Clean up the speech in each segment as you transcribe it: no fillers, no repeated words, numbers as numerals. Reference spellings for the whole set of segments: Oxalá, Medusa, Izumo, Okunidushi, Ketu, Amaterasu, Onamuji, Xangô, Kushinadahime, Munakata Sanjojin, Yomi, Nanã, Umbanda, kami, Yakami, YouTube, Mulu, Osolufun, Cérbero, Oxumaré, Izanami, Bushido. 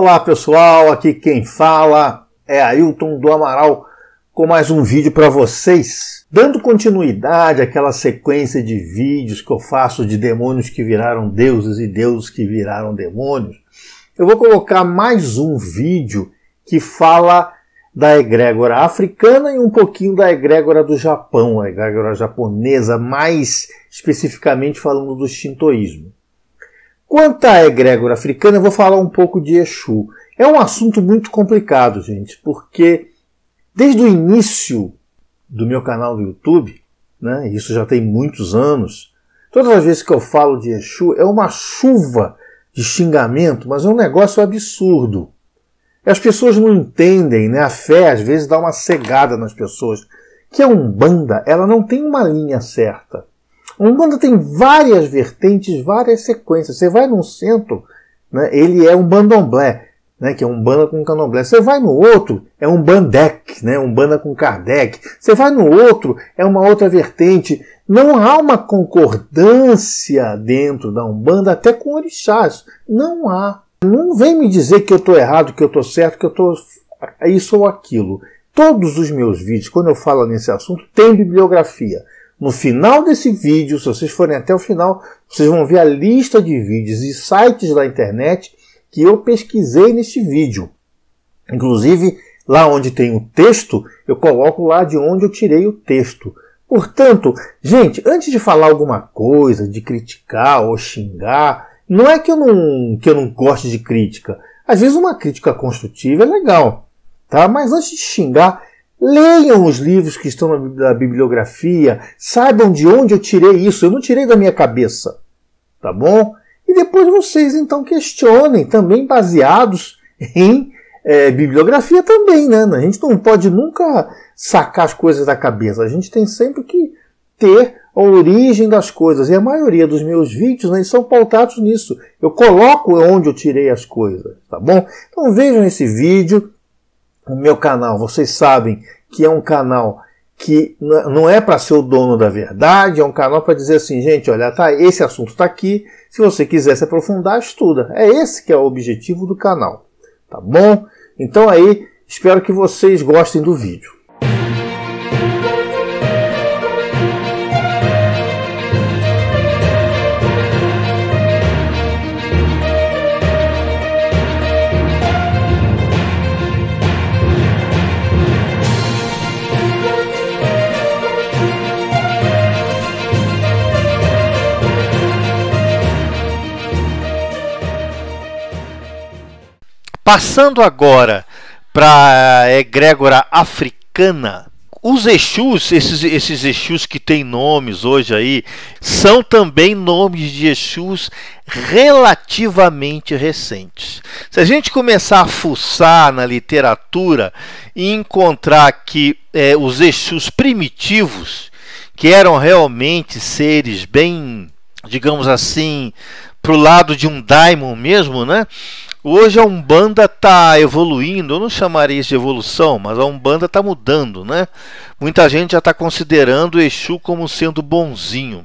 Olá pessoal, aqui quem fala é Ailton do Amaral com mais um vídeo para vocês. Dando continuidade àquela sequência de vídeos que eu faço de demônios que viraram deuses e deuses que viraram demônios, eu vou colocar mais um vídeo que fala da egrégora africana e um pouquinho da egrégora do Japão, a egrégora japonesa, mais especificamente falando do shintoísmo. Quanto à egrégora africana, eu vou falar um pouco de Exu. É um assunto muito complicado, gente, porque desde o início do meu canal do YouTube, né, isso já tem muitos anos, todas as vezes que eu falo de Exu é uma chuva de xingamento, mas é um negócio absurdo. As pessoas não entendem, né? A fé às vezes dá uma cegada nas pessoas, que a Umbanda, ela não tem uma linha certa. A Umbanda tem várias vertentes, várias sequências. Você vai num centro, né, ele é um bandomblé, né, que é Umbanda com Candomblé. Você vai no outro, é um bandec, né, Umbanda com Kardec. Você vai no outro, é uma outra vertente. Não há uma concordância dentro da Umbanda, até com orixás. Não há. Não vem me dizer que eu estou errado, que eu estou certo, que eu estou isso ou aquilo. Todos os meus vídeos, quando eu falo nesse assunto, tem bibliografia. No final desse vídeo, se vocês forem até o final, vocês vão ver a lista de vídeos e sites da internet que eu pesquisei neste vídeo. Inclusive, lá onde tem o texto, eu coloco lá de onde eu tirei o texto. Portanto, gente, antes de falar alguma coisa, de criticar ou xingar, não é que eu não goste de crítica. Às vezes uma crítica construtiva é legal, tá? Mas antes de xingar, leiam os livros que estão na bibliografia, saibam de onde eu tirei isso, eu não tirei da minha cabeça, tá bom? E depois vocês, então, questionem, também baseados em bibliografia também, né? A gente não pode nunca sacar as coisas da cabeça, a gente tem sempre que ter a origem das coisas, e a maioria dos meus vídeos, né, são pautados nisso. Eu coloco onde eu tirei as coisas, tá bom? Então vejam esse vídeo. O meu canal, vocês sabem que é um canal que não é para ser o dono da verdade, é um canal para dizer assim, gente, olha, tá, esse assunto está aqui, se você quiser se aprofundar, estuda. É esse que é o objetivo do canal, tá bom? Então aí, espero que vocês gostem do vídeo. Passando agora para a egrégora africana, os Exus, esses Exus que têm nomes hoje aí, são também nomes de Exus relativamente recentes. Se a gente começar a fuçar na literatura e encontrar que os Exus primitivos, que eram realmente seres bem, digamos assim, pro lado de um daimon mesmo, né? Hoje a Umbanda está evoluindo, eu não chamaria isso de evolução, mas a Umbanda está mudando, né? Muita gente já está considerando o Exu como sendo bonzinho.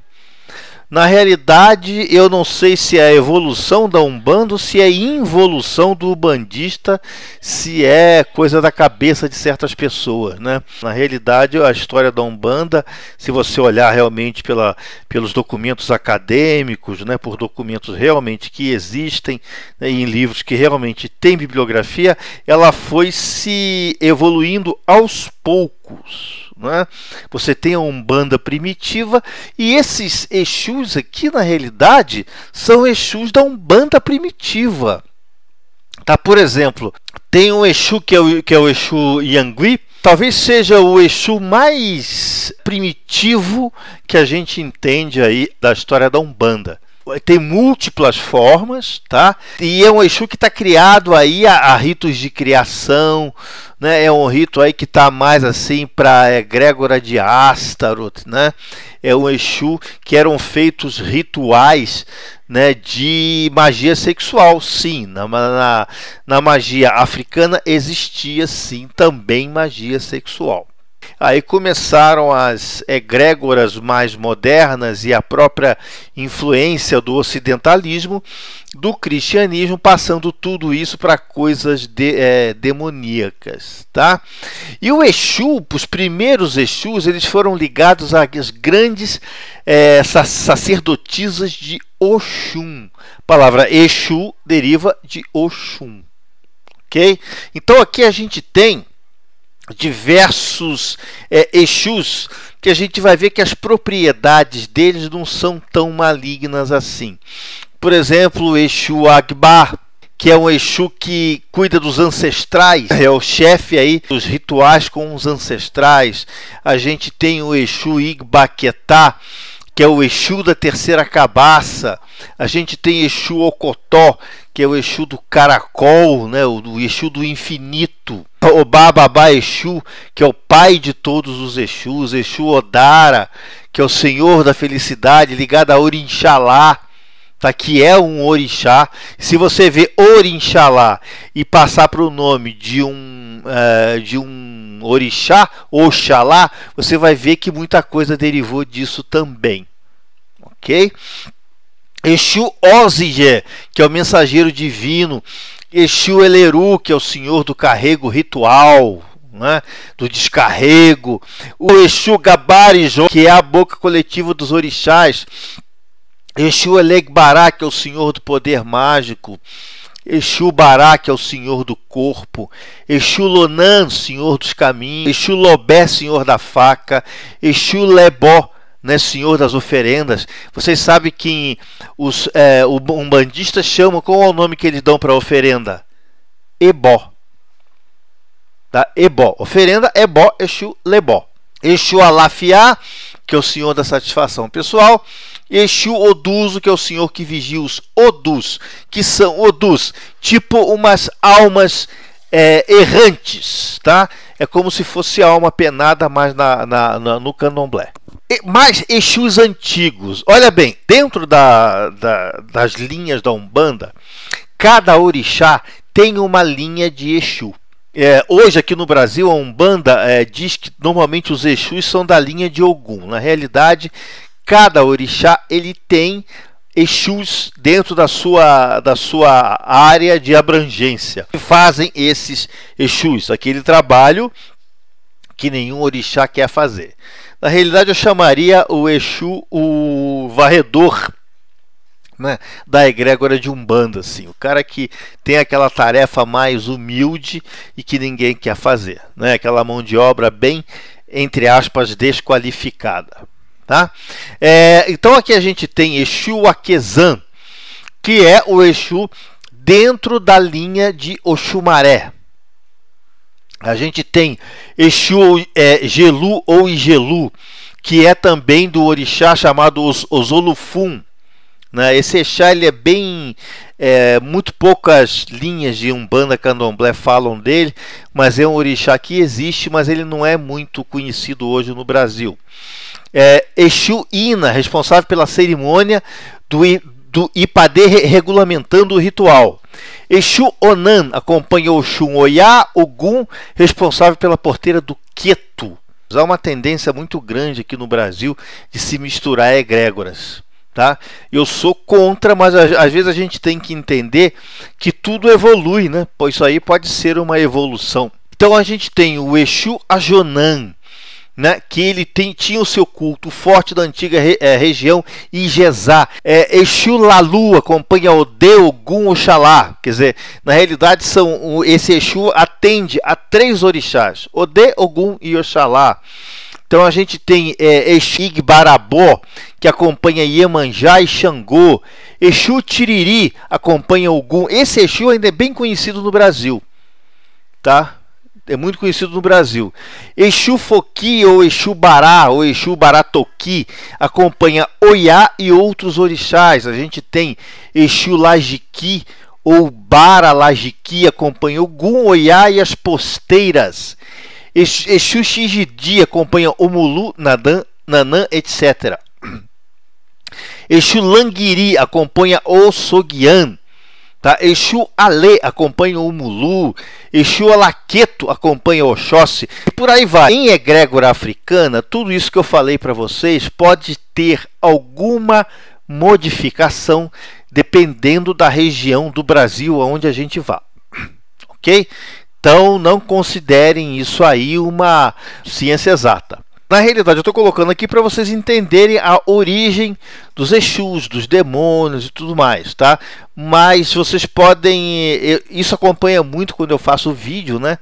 Na realidade, eu não sei se é a evolução da Umbanda ou se é a involução do umbandista, se é coisa da cabeça de certas pessoas, né? Na realidade, a história da Umbanda, se você olhar realmente pelos documentos acadêmicos, né, por documentos realmente que existem, né, em livros que realmente têm bibliografia, ela foi se evoluindo aos poucos. Você tem a Umbanda primitiva e esses Exus aqui na realidade são Exus da Umbanda primitiva, tá? Por exemplo, tem um Exu que é o Exu Yangui, talvez seja o Exu mais primitivo que a gente entende aí da história da Umbanda. Tem múltiplas formas, tá? E é um Exu que está criado aí a ritos de criação, né? É um rito aí que está mais assim para a egrégora de Astaroth, né? É um Exu que eram feitos rituais, né, de magia sexual, sim. Na magia africana existia, sim, também magia sexual. Aí começaram as egrégoras mais modernas e a própria influência do ocidentalismo, do cristianismo, passando tudo isso para coisas demoníacas, tá? E o Exu, os primeiros Exus, eles foram ligados às grandes sacerdotisas de Oxum. A palavra Exu deriva de Oxum, ok? Então aqui a gente tem diversos Exus que a gente vai ver que as propriedades deles não são tão malignas assim. Por exemplo, o Exu Agbar, que é um Exu que cuida dos ancestrais, é o chefe aí dos rituais com os ancestrais. A gente tem o Exu Igbaquetá, que é o Exu da terceira cabaça. A gente tem Exu Okotó, que é o Exu do caracol, né? O Exu do infinito. O Bababá Exu, que é o pai de todos os Exus. Exu Odara, que é o senhor da felicidade, ligado a Orixalá, tá? Que é um orixá. Se você vê Orixalá e passar para o nome de um orixá, Oxalá, você vai ver que muita coisa derivou disso também, ok? Exu Osige, que é o mensageiro divino. Exu Eleru, que é o senhor do carrego ritual, né? Do descarrego. O Exu Gabarijó, que é a boca coletiva dos orixás. Exu Elegbará, que é o senhor do poder mágico. Exu Bará, que é o senhor do corpo. Exu Lonan, senhor dos caminhos. Exu Lobé, senhor da faca. Exu Lebó, né, senhor das oferendas. Vocês sabem que os umbandistas chamam, qual é o nome que eles dão para a oferenda? Ebó, tá? Ebó, oferenda, ebó, Exu Lebó. Exu Alafiá, que é o senhor da satisfação pessoal. Exu Oduso, que é o senhor que vigia os Odus, que são Odus, tipo umas almas errantes, tá? É como se fosse alma penada, mas no candomblé. Mas Exus antigos, olha bem, dentro das linhas da Umbanda, cada orixá tem uma linha de Exu. Hoje aqui no Brasil a Umbanda diz que normalmente os Exus são da linha de Ogum. Na realidade, cada orixá ele tem Exus dentro da sua área de abrangência, que fazem esses Exus, aquele trabalho que nenhum orixá quer fazer. Na realidade, eu chamaria o Exu o varredor, né, da egrégora de Umbanda, assim, o cara que tem aquela tarefa mais humilde e que ninguém quer fazer, né, aquela mão de obra bem, entre aspas, desqualificada. Tá? Então aqui a gente tem Exu Aquezan, que é o Exu dentro da linha de Oxumaré. A gente tem Exu Gelu ou Igelu, que é também do orixá chamado Osolufun, né? Esse orixá ele é bem... muito poucas linhas de Umbanda Candomblé falam dele, mas é um orixá que existe, mas ele não é muito conhecido hoje no Brasil. Exu Ina, responsável pela cerimônia do Ipadê, regulamentando o ritual. Exu Onan acompanha o Oxum Oyá, Ogum, responsável pela porteira do Ketu. Há uma tendência muito grande aqui no Brasil de se misturar egrégoras, tá? Eu sou contra, mas às vezes a gente tem que entender que tudo evolui, né? Pois isso aí pode ser uma evolução. Então a gente tem o Exu Ajonan, né, que ele tinha o seu culto forte da antiga região Igesá. Exu Lalu acompanha Ode, Ogum, Oxalá. Quer dizer, na realidade, esse Exu atende a três orixás: Ode, Ogum e Oxalá. Então a gente tem Exu Igbarabó, que acompanha Iemanjá e Xangô. Exu Tiriri acompanha Ogum. Esse Exu ainda é bem conhecido no Brasil, tá? É muito conhecido no Brasil. Exu Foqui ou Exu Bará ou Exu Baratoqui acompanha Oyá e outros orixás. A gente tem Exu Lajiqui ou Bara Lajiqui, acompanha Ogum, Oyá e as posteiras. Exu Xigidi acompanha Omulu, Nanã, etc. Exu Languiri acompanha Ossoguian. Tá? Exu Alê acompanha o Mulu, Exu Alaqueto acompanha o Oxóssi, por aí vai. Em egrégora africana, tudo isso que eu falei para vocês pode ter alguma modificação dependendo da região do Brasil aonde a gente vá, ok? Então não considerem isso aí uma ciência exata. Na realidade, eu estou colocando aqui para vocês entenderem a origem dos Exus, dos demônios e tudo mais, tá? Mas vocês podem... Isso acompanha muito quando eu faço o vídeo, né?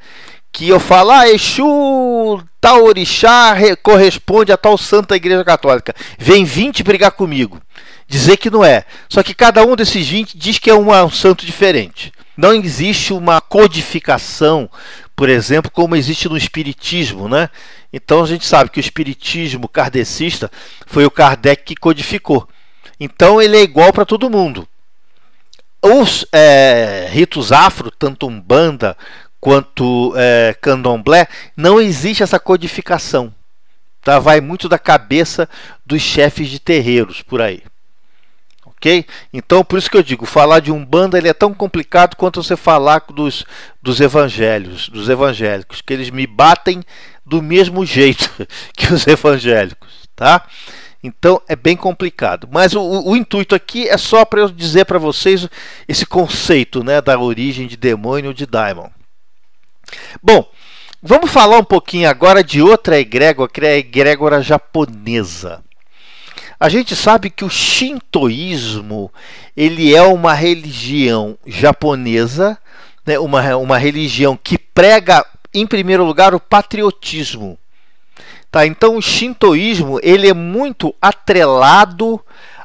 Que eu falo, ah, Exu, tal orixá corresponde a tal santa igreja católica. Vem 20 brigar comigo, dizer que não é. Só que cada um desses 20 diz que é um santo diferente. Não existe uma codificação, por exemplo, como existe no espiritismo, né? Então a gente sabe que o espiritismo kardecista foi o Kardec que codificou. Então ele é igual para todo mundo. Os ritos afro, tanto Umbanda quanto Candomblé, não existe essa codificação. Tá? Vai muito da cabeça dos chefes de terreiros por aí. Okay? Então, por isso que eu digo, falar de Umbanda ele é tão complicado quanto você falar dos evangélicos, que eles me batem do mesmo jeito que os evangélicos, tá? Então, é bem complicado. Mas o intuito aqui é só para eu dizer para vocês esse conceito, né, da origem de demônio, de daimon. Bom, vamos falar um pouquinho agora de outra egrégora, que é a egrégora japonesa. A gente sabe que o shintoísmo ele é uma religião japonesa, né? uma religião que prega, em primeiro lugar, o patriotismo. Tá? Então, o shintoísmo ele é muito atrelado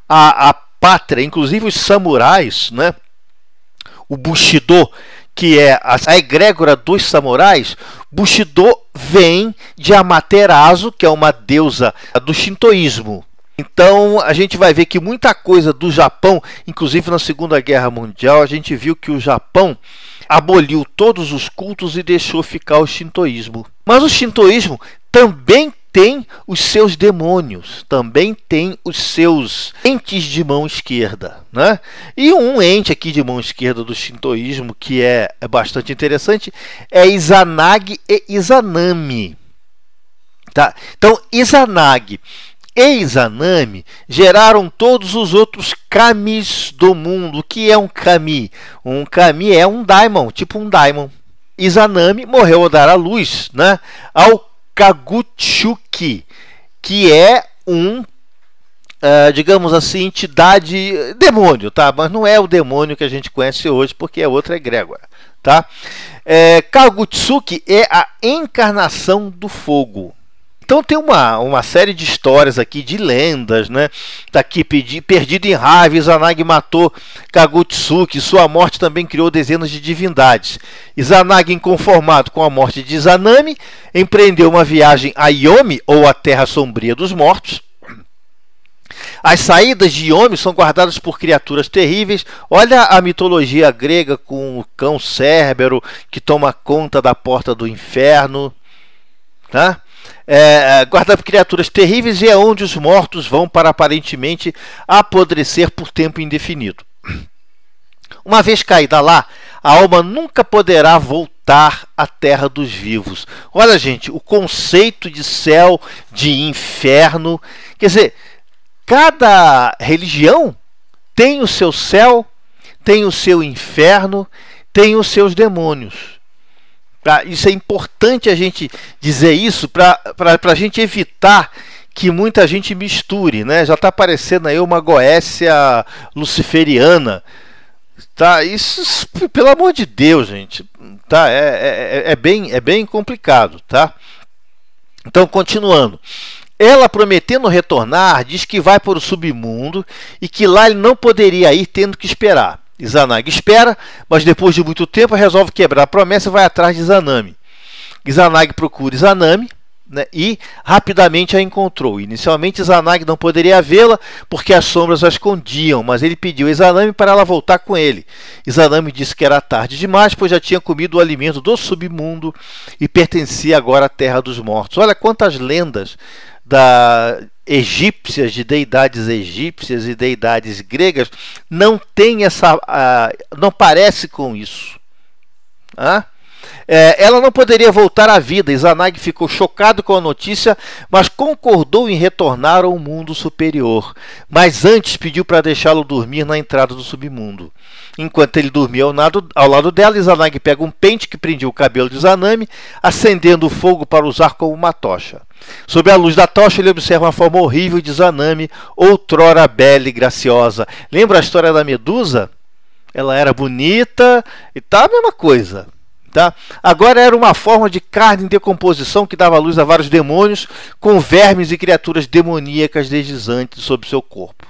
à pátria, inclusive os samurais, né? O Bushido, que é a egrégora dos samurais, Bushido vem de Amaterasu, que é uma deusa do shintoísmo. Então a gente vai ver que muita coisa do Japão, inclusive na Segunda Guerra Mundial, a gente viu que o Japão aboliu todos os cultos e deixou ficar o shintoísmo. Mas o shintoísmo também tem os seus demônios, também tem os seus entes de mão esquerda, né? E um ente aqui de mão esquerda do shintoísmo que é bastante interessante é Izanagi e Izanami. Tá? Então Izanagi e Izanami geraram todos os outros kamis do mundo. O que é um kami? Um kami é um daimon, tipo um daimon. Izanami morreu a dar à luz, né, ao Kagutsuchi, que é um, digamos assim, entidade demônio, tá? Mas não é o demônio que a gente conhece hoje, porque é outra egrégora, tá? Kagutsuchi é a encarnação do fogo. Então tem uma série de histórias aqui, de lendas, né? Tá aqui, perdido em raiva, Izanagi matou Kagutsuchi. Sua morte também criou dezenas de divindades. Izanagi, inconformado com a morte de Izanami, empreendeu uma viagem a Yomi, ou a Terra Sombria dos Mortos. As saídas de Yomi são guardadas por criaturas terríveis. Olha a mitologia grega com o cão Cérbero, que toma conta da porta do inferno, tá? Guarda criaturas terríveis e é onde os mortos vão para aparentemente apodrecer por tempo indefinido. Uma vez caída lá, a alma nunca poderá voltar à terra dos vivos. Olha, gente, o conceito de céu, de inferno, quer dizer, cada religião tem o seu céu, tem o seu inferno, tem os seus demônios. Isso é importante a gente dizer isso para a gente evitar que muita gente misture, né? Já está aparecendo aí uma goécia luciferiana, tá? Isso, pelo amor de Deus, gente, tá? É bem complicado, tá? Então, continuando. Ela, prometendo retornar, diz que vai para o submundo e que lá ele não poderia ir, tendo que esperar. Izanagi espera, mas depois de muito tempo resolve quebrar a promessa e vai atrás de Izanami. Izanagi procura Izanami, né, e rapidamente a encontrou. Inicialmente Izanagi não poderia vê-la porque as sombras a escondiam, mas ele pediu a Izanami para ela voltar com ele. Izanami disse que era tarde demais, pois já tinha comido o alimento do submundo e pertencia agora à terra dos mortos. Olha quantas lendas egípcias, de deidades egípcias e deidades gregas, não tem essa, não parece com isso. Ela não poderia voltar à vida. Izanagi ficou chocado com a notícia, mas concordou em retornar ao mundo superior. Mas antes pediu para deixá-lo dormir na entrada do submundo. Enquanto ele dormia ao lado dela, Izanagi pega um pente que prendia o cabelo de Izanami, acendendo o fogo para usar como uma tocha. Sob a luz da tocha, ele observa uma forma horrível de Izanami, outrora bela e graciosa. Lembra a história da Medusa? Ela era bonita e tá a mesma coisa. Tá? Agora era uma forma de carne em decomposição que dava luz a vários demônios, com vermes e criaturas demoníacas deslizantes sob seu corpo.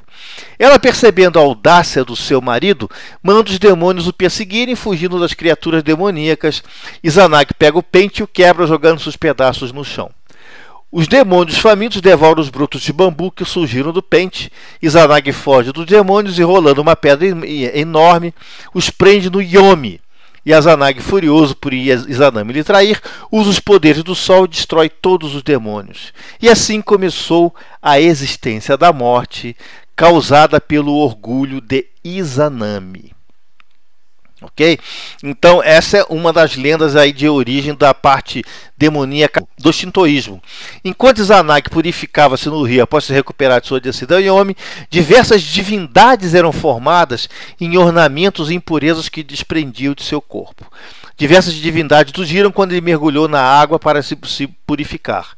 Ela, percebendo a audácia do seu marido, manda os demônios o perseguirem, fugindo das criaturas demoníacas. Izanagi pega o pente e o quebra, jogando seus pedaços no chão. Os demônios famintos devoram os brutos de bambu que surgiram do pente. Izanagi foge dos demônios e, rolando uma pedra enorme, os prende no Yomi. E Izanagi, furioso por Izanami lhe trair, usa os poderes do sol e destrói todos os demônios. E assim começou a existência da morte, causada pelo orgulho de Izanami. Ok? Então, essa é uma das lendas aí de origem da parte demoníaca do shintoísmo. Enquanto Izanagi purificava-se no rio após se recuperar de sua descida ao Yomi, diversas divindades eram formadas em ornamentos e impurezas que desprendiam de seu corpo. Diversas divindades surgiram quando ele mergulhou na água para se purificar.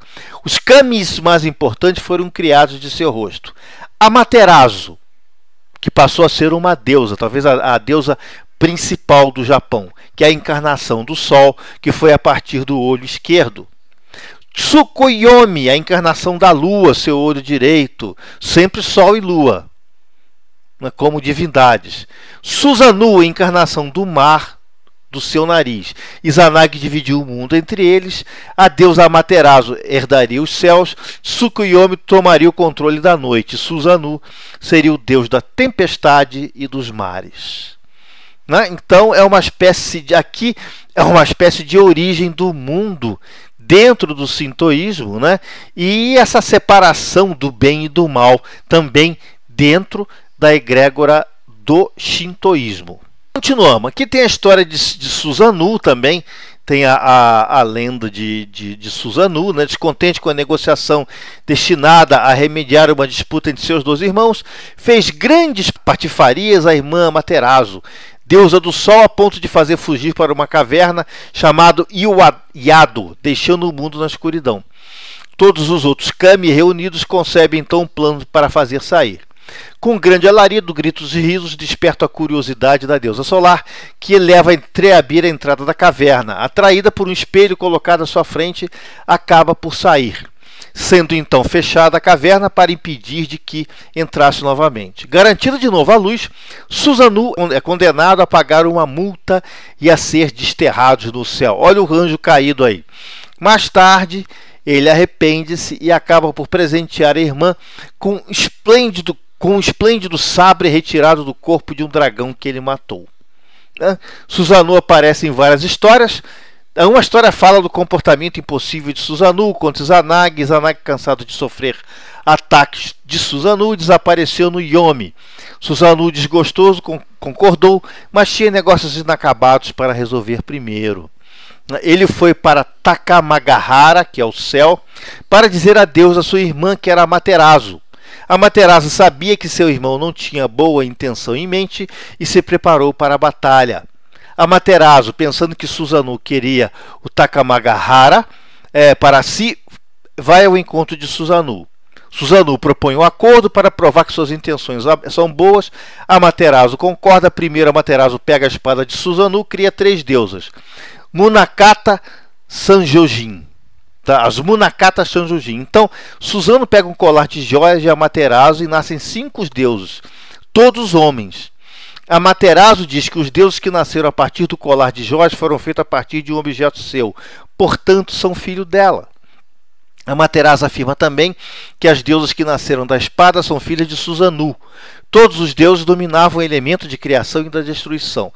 Os kamis mais importantes foram criados de seu rosto. Amaterasu, que passou a ser uma deusa, talvez a deusa principal do Japão, que é a encarnação do Sol, que foi a partir do olho esquerdo. Tsukuyomi, a encarnação da Lua, seu olho direito, sempre Sol e Lua, como divindades. Susanoo, a encarnação do mar, do seu nariz. Izanagi dividiu o mundo entre eles. A deusa Amaterasu herdaria os céus. Tsukuyomi tomaria o controle da noite. Susanoo seria o deus da tempestade e dos mares. Então é uma espécie de origem do mundo dentro do shintoísmo, né? E essa separação do bem e do mal também dentro da egrégora do shintoísmo. Continuamos. Aqui tem a história de Susanoo também. Tem a lenda de Susanoo, né? Descontente com a negociação destinada a remediar uma disputa entre seus dois irmãos, fez grandes patifarias à irmã Amaterasu, deusa do sol, a ponto de fazer fugir para uma caverna chamada Iado, deixando o mundo na escuridão. Todos os outros kami reunidos concebem então um plano para fazer sair. Com grande alarido, gritos e risos, desperta a curiosidade da deusa solar, que eleva a entreabir a entrada da caverna. Atraída por um espelho colocado à sua frente, acaba por sair, sendo então fechada a caverna para impedir de que entrasse novamente. Garantida de novo a luz, Susanoo é condenado a pagar uma multa e a ser desterrado no céu. Olha o anjo caído aí. Mais tarde, ele arrepende-se e acaba por presentear a irmã com um esplêndido sabre retirado do corpo de um dragão que ele matou. Susanoo aparece em várias histórias. Uma história fala do comportamento impossível de Susanoo contra Izanagi. Izanagi, cansado de sofrer ataques de Susanoo, desapareceu no Yomi. Susanoo, desgostoso, concordou, mas tinha negócios inacabados para resolver primeiro. Ele foi para Takamagahara, que é o céu, para dizer adeus à sua irmã, que era Amaterasu. Amaterasu sabia que seu irmão não tinha boa intenção em mente e se preparou para a batalha. Amaterasu, pensando que Susanoo queria o Takamagahara para si, vai ao encontro de Susanoo. Susanoo propõe um acordo para provar que suas intenções são boas. Amaterasu concorda. Primeiro, Amaterasu pega a espada de Susanoo, cria três deusas. Munakata Sanjojin. Tá? As Munakata Sanjojin. Então, Susanoo pega um colar de joias de Amaterasu e nascem 5 deuses, todos homens. Amaterasu diz que os deuses que nasceram a partir do colar de joias foram feitos a partir de um objeto seu, portanto são filho dela. Amaterasu afirma também que as deusas que nasceram da espada são filhas de Susanoo. Todos os deuses dominavam o elemento de criação e da destruição.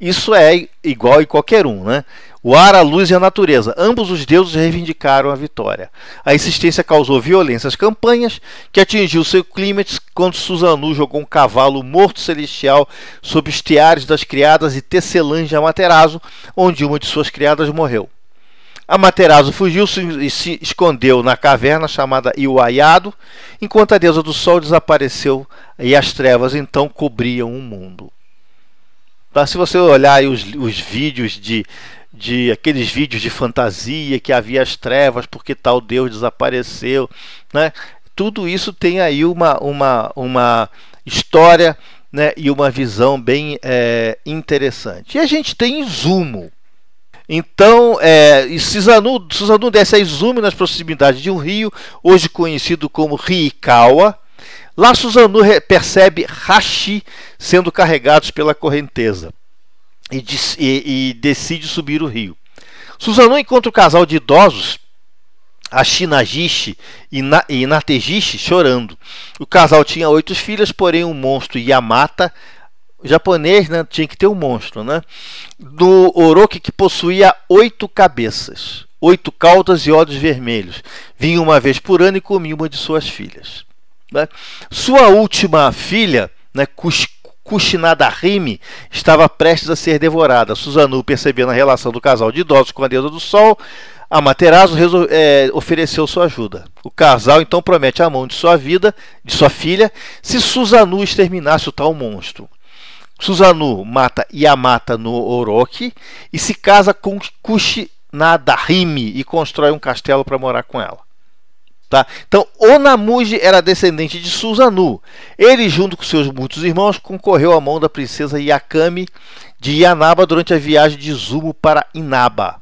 Isso é igual em qualquer um, né? O ar, a luz e a natureza. Ambos os deuses reivindicaram a vitória. A insistência causou violência às campanhas, que atingiu seu clímax quando Susanoo jogou um cavalo morto celestial sob os teares das criadas e tecelãs de Amaterasu, onde uma de suas criadas morreu. Amaterasu fugiu e se escondeu na caverna chamada Iwayado, enquanto a deusa do sol desapareceu e as trevas então cobriam o mundo. Tá? Se você olhar aí os vídeos de aqueles vídeos de fantasia que havia as trevas porque tal deus desapareceu, né? Tudo isso tem aí uma história, né? E uma visão bem interessante. E a gente tem Izumo. Então, Susanoo desce a Izumo nas proximidades de um rio, hoje conhecido como Riikawa. Lá Susanoo percebe Hashi sendo carregados pela correnteza e decide subir o rio. Susanoo encontra o casal de idosos, Ashinagishi e Nategishi, chorando. O casal tinha 8 filhas, porém o monstro Yamata... O japonês, né, tinha que ter um monstro, né? Do Orochi, que possuía 8 cabeças, 8 caudas e olhos vermelhos. Vinha uma vez por ano e comia uma de suas filhas, né? Sua última filha, né, Kushinadahime, estava prestes a ser devorada. Susanoo, percebendo a relação do casal de idosos com a deusa do sol, Amaterasu ofereceu sua ajuda. O casal então promete a mão de sua filha, se Susanoo exterminasse o tal monstro. Susanoo mata Yamata no Orochi e se casa com Kushinadahime e constrói um castelo para morar com ela. Tá? Então, Onamuji era descendente de Susanoo. Ele, junto com seus muitos irmãos, concorreu à mão da princesa Yakami de Yanaba durante a viagem de Izumo para Inaba.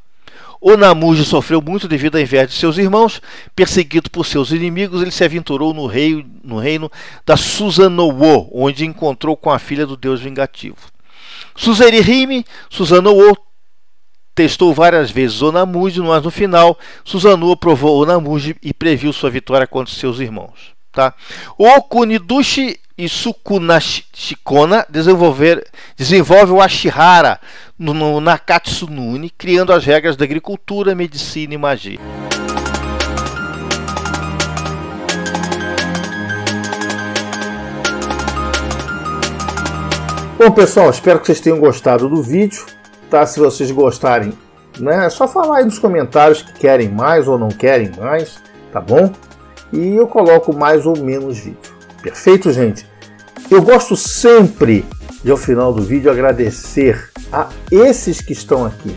Onamuji sofreu muito devido à inveja de seus irmãos. Perseguido por seus inimigos, ele se aventurou no reino da Susanoo, onde encontrou com a filha do deus vingativo. Susanoo testou várias vezes Onamuji, mas no final Susanoo aprovou Onamuji e previu sua vitória contra seus irmãos. Tá? Okunidushi e Sukunashikona desenvolve o Ashihara no Nakatsunune, criando as regras da agricultura, medicina e magia. Bom, pessoal, espero que vocês tenham gostado do vídeo, tá? Se vocês gostarem, né, é só falar aí nos comentários que querem mais ou não querem mais, tá bom? E eu coloco mais ou menos vídeo. Perfeito, gente? Eu gosto sempre de, ao final do vídeo, agradecer a esses que estão aqui.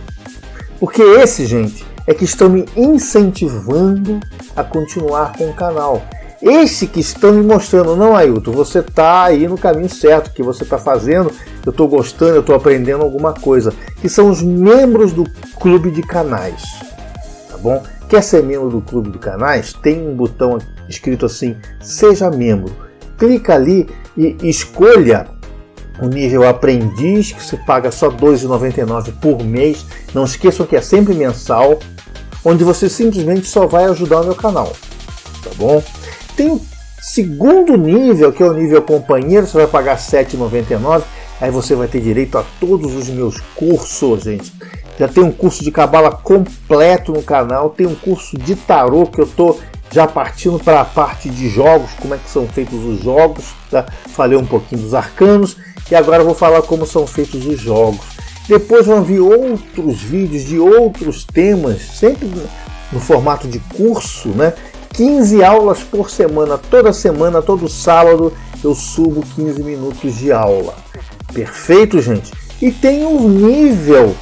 Porque esses, gente, é que estão me incentivando a continuar com o canal. Esses que estão me mostrando, não, Ailton, você está aí no caminho certo, que você está fazendo, eu estou gostando, eu estou aprendendo alguma coisa. Que são os membros do Clube de Canais, tá bom? Quer ser membro do Clube de Canais? Tem um botão escrito assim, seja membro. Clica ali e escolha o nível aprendiz, que se paga só R$ 2,99 por mês. Não esqueçam que é sempre mensal, onde você simplesmente só vai ajudar o meu canal, tá bom? Tem o segundo nível, que é o nível companheiro, você vai pagar R$ 7,99. Aí você vai ter direito a todos os meus cursos, gente. Já tem um curso de cabala completo no canal, tem um curso de tarô que eu estou... Já partindo para a parte de jogos, como é que são feitos os jogos, tá? Falei um pouquinho dos arcanos e agora vou falar como são feitos os jogos. Depois vão vir outros vídeos de outros temas, sempre no formato de curso, né? 15 aulas por semana, todo sábado eu subo 15 minutos de aula. Perfeito, gente? E tem um nível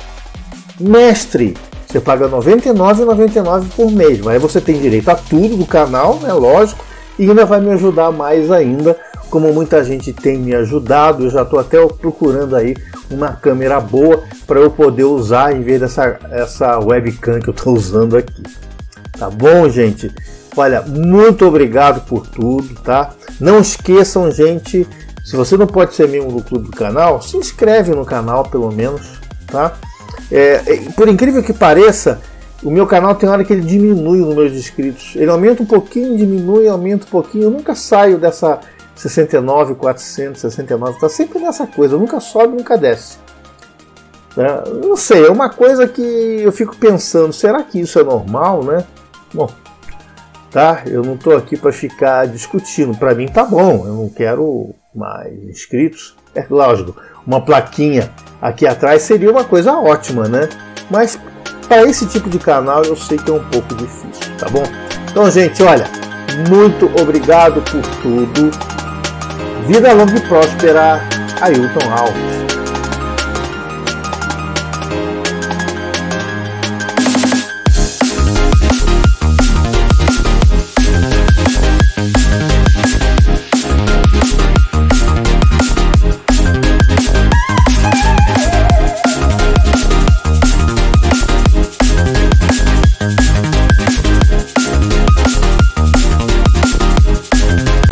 mestre. Você paga R$ 99,99 por mês, mas aí você tem direito a tudo do canal, né? Lógico, e ainda vai me ajudar mais ainda, como muita gente tem me ajudado. Eu já estou até procurando aí uma câmera boa para eu poder usar em vez dessa webcam que eu estou usando aqui. Tá bom, gente? Olha, muito obrigado por tudo, tá? Não esqueçam, gente, se você não pode ser membro do Clube do Canal, se inscreve no canal pelo menos, tá? Por incrível que pareça, o meu canal tem hora que ele diminui os meus inscritos. Ele aumenta um pouquinho, diminui, aumenta um pouquinho. Eu nunca saio dessa 69, 469, tá sempre nessa coisa. Nunca sobe, nunca desce. Né? Não sei, é uma coisa que eu fico pensando, será que isso é normal, né? Bom, tá, eu não estou aqui para ficar discutindo, para mim tá bom, eu não quero mais inscritos. É lógico, uma plaquinha aqui atrás seria uma coisa ótima, né? Mas para esse tipo de canal eu sei que é um pouco difícil, tá bom? Então, gente, olha, muito obrigado por tudo. Vida longa e próspera, Ailton Alves.